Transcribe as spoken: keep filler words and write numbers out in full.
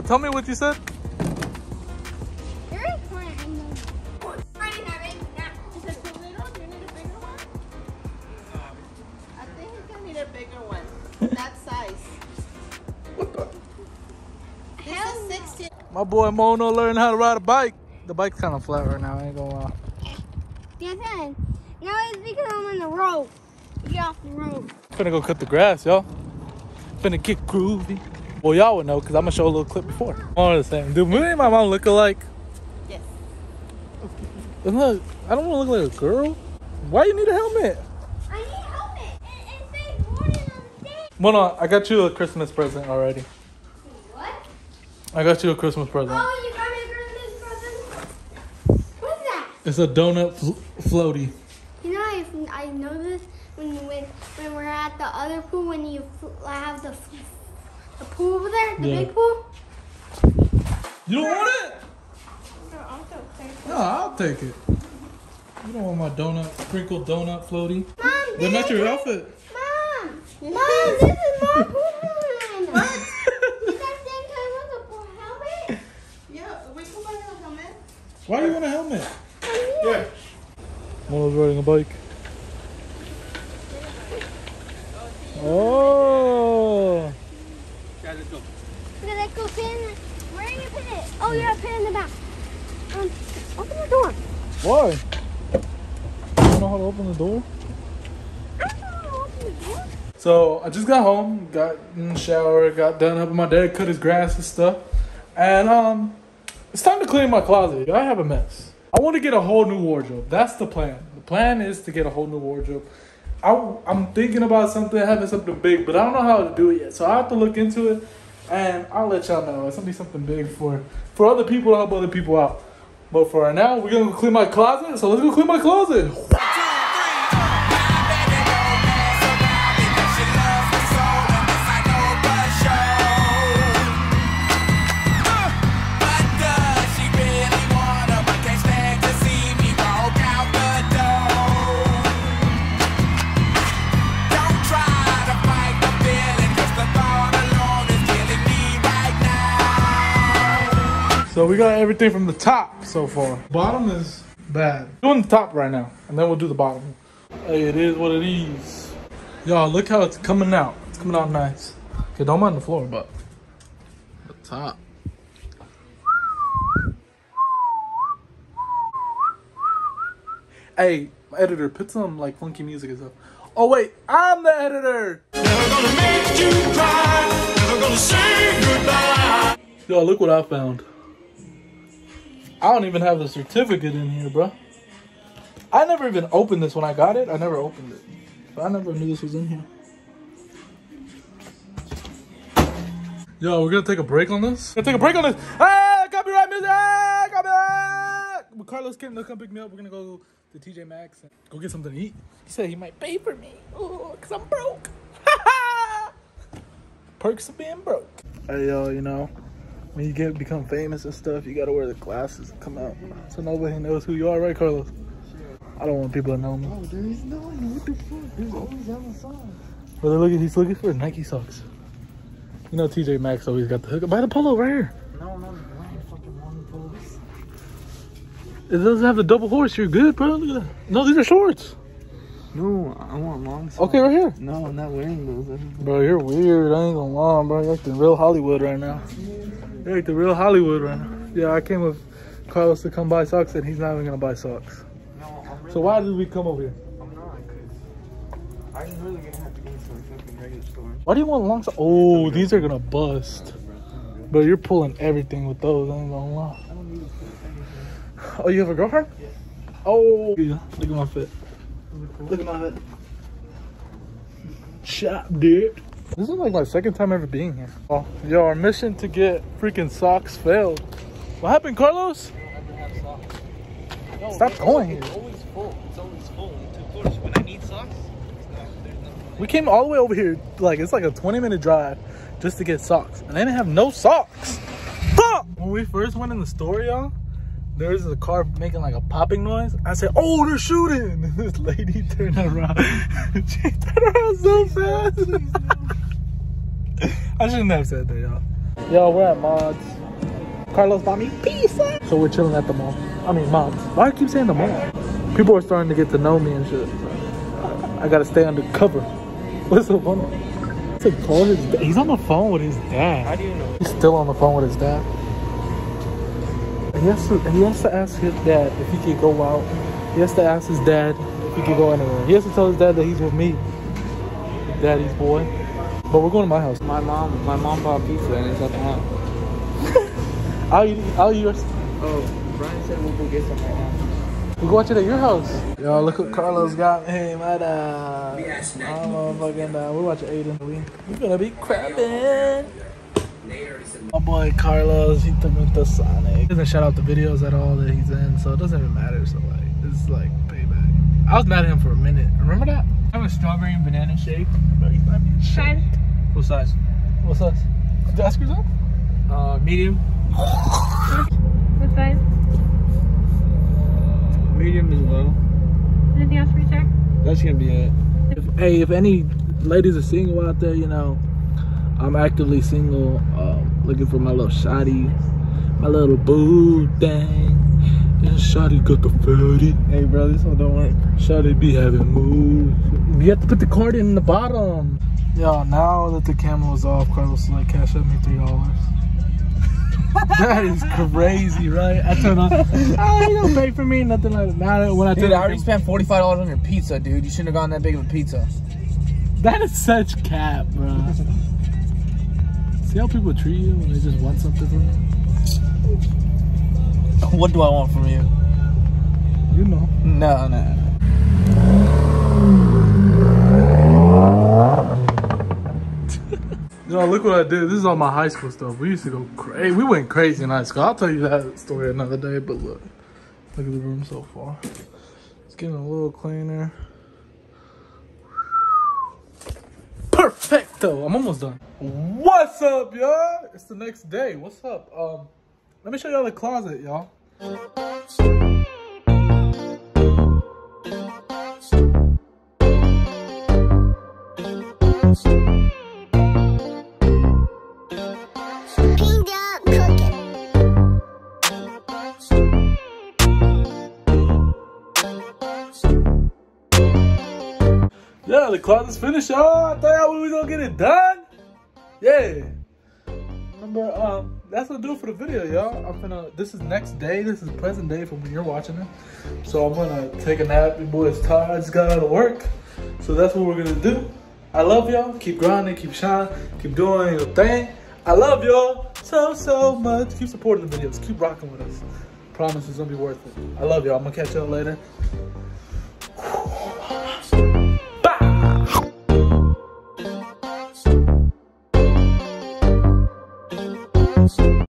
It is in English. No, tell me what you said. You're a plant. I know. I didn't have any that. Is it too little? Do you need a bigger one? I think he's gonna need a bigger one. That size. What the? This Hell is sixteen. My boy Mono learned how to ride a bike. The bike's kind of flat right now. I ain't gonna lie. Yes, I. No, it's because I'm on the road. Get off the road. I'm finna go cut the grass, y'all. Finna get groovy. Well, y'all would know because I'm gonna show a little clip before. All the same. Do me and my mom look alike? Yes. And look, I don't want to look like a girl. Why you need a helmet? I need a helmet. It, it says warning on the thing. Mona, I got you a Christmas present already. What? I got you a Christmas present. Oh, you got me a Christmas present? What's that? It's a donut flo floaty. You know, I, I know this when, when when we're at the other pool when you have the the pool over there, the yeah. big pool. You don't want it? No, I'll take it. No, I'll take it. You don't want my donut, sprinkled donut floaty. Mom, they're not your outfit. Mom, mom, this is my pool. What? You guys think I want a pool helmet? Yeah, we can buy a helmet. Why do you want a helmet? I need yeah. it. Mono's riding a bike. Oh! Look at that cool pin. Where are you pin it? Oh, you got a pin in the back. Um, open the door. Why? You don't know how to open the door? I don't know how to open the door. So, I just got home, got in the shower, got done up with my dad, cut his grass and stuff. And, um, it's time to clean my closet. I have a mess. I want to get a whole new wardrobe. That's the plan. The plan is to get a whole new wardrobe. I, I'm thinking about something, having something big, but I don't know how to do it yet. So I have to look into it, and I'll let y'all know. It's going to be something big for, for other people to help other people out. But for right now, we're going to clean my closet. So let's go clean my closet. So we got everything from the top so far. Bottom is bad. Doing the top right now, and then we'll do the bottom. Hey, it is what it is. Y'all, look how it's coming out. It's coming out nice. Okay, don't mind the floor, but the top. Hey, my editor, put some like funky music and stuff. Oh wait, I'm the editor. Never gonna make you cry. Never gonna say goodbye. Y'all, look what I found. I don't even have the certificate in here, bro. I never even opened this when I got it. I never opened it. But I never knew this was in here. Yo, we're gonna take a break on this. We're gonna take a break on this. Ah, copyright music! Copyright! When Carlos came to come pick me up, we're gonna go to T J Maxx and go get something to eat. He said he might pay for me. Oh, cause I'm broke. Perks of being broke. Hey, yo, you know. When you get become famous and stuff, you gotta wear the glasses and come out so nobody knows who you are, right, Carlos? I don't want people to know me. Oh, there is no one. What the fuck? There's always Amazon socks. Brother, look at he's looking for Nike socks. You know T J Maxx always got the hook. Buy the polo right here. No, no, no, fucking long polos. It doesn't have the double horse. You're good, bro. Look at that. No, these are shorts. No, I want long socks. Okay, right here. No, I'm not wearing those. Bro, you're weird. I ain't gonna lie, bro. You're acting real Hollywood right now. You're like the real Hollywood right now. Yeah, I came with Carlos to come buy socks, and he's not even gonna buy socks. No, I'm really. So why did we come over here? I'm not, cause I'm really gonna have to get some fucking regular store. Why do you want long socks? Oh, these are gonna bust. But you're pulling everything with those. I ain't gonna lie. I don't need to pull anything. Oh, you have a girlfriend? Yeah. Oh, yeah. Look at my fit. Look at my fit. Chop, dude. This is like my second time ever being here. Oh, yo, our mission to get freaking socks failed. What happened, Carlos? I don't ever have socks. No, Stop going here. It's always full. It's always full. It's too full. When I need socks, it's not, there's nothing. We came all the way over here. Like, it's like a twenty minute drive just to get socks. And they didn't have no socks. Fuck! When we first went in the store, y'all, there was a car making like a popping noise. I said, oh, they're shooting. And this lady turned around. She turned around so fast. I shouldn't have said that, y'all. Yo, we're at Mods. Carlos bought me pizza. So we're chilling at the mall. I mean, Mods. Why do I keep saying the mall? People are starting to get to know me and shit. I gotta stay undercover. What's the one? He's on the phone with his dad. How do you know? He's still on the phone with his dad. He has to, he has to ask his dad if he could go out. He has to ask his dad if he could go anywhere. He has to tell his dad that he's with me. Daddy's boy. But we're going to my house. My mom, my mom bought pizza and it's at the house. I'll eat, I'll eat yours. Oh, Brian said we'll go get some right now. We'll go watch it at your house. Yo, look what Carlos got me. My dad. I'm a fucking dad. We'll watch Aiden. We're gonna be crapping. My boy Carlos, he took me to Sonic. He doesn't shout out the videos at all that he's in, so it doesn't even matter. So, like, it's like payback. I was mad at him for a minute. Remember that? I have a strawberry and banana shake. Shake. What size? What size? Did you ask yourself? Uh, medium. What size? Medium is low. Anything else for you, sir? That's gonna be it. If, hey, if any ladies are single out there, you know, I'm actively single, um, looking for my little shawty, my little boo thing. And shawty got the fatty. Hey, bro, this one don't work. Shawty be having moves. You have to put the card in the bottom. Yo, now that the camera was off, Carlos was like, cash up me three dollars. That is crazy, right? I turned on. Oh, you don't pay for me, nothing like that. When I dude, I already them, spent forty-five dollars on your pizza, dude. You shouldn't have gotten that big of a pizza. That is such cap, bro. See how people treat you when they just want something from you? What do I want from you? You know. No, no. Yo, look what I did. This is all my high school stuff. We used to go crazy. We went crazy in high school. I'll tell you that story another day, but look. Look at the room so far. It's getting a little cleaner. Perfecto. I'm almost done. What's up, y'all? It's the next day. What's up? Um, let me show y'all the closet, y'all. Yeah, the closet's finished, y'all. I thought we was gonna get it done. Yeah. Remember, um, that's gonna do it for the video, y'all. I'm gonna, this is next day. This is present day from when you're watching it. So I'm gonna take a nap. Your boy is tired. Just got out of work. So that's what we're gonna do. I love y'all. Keep grinding. Keep shining. Keep doing your thing. I love y'all so, so much. Keep supporting the videos. Keep rocking with us. I promise it's gonna be worth it. I love y'all. I'm gonna catch y'all later.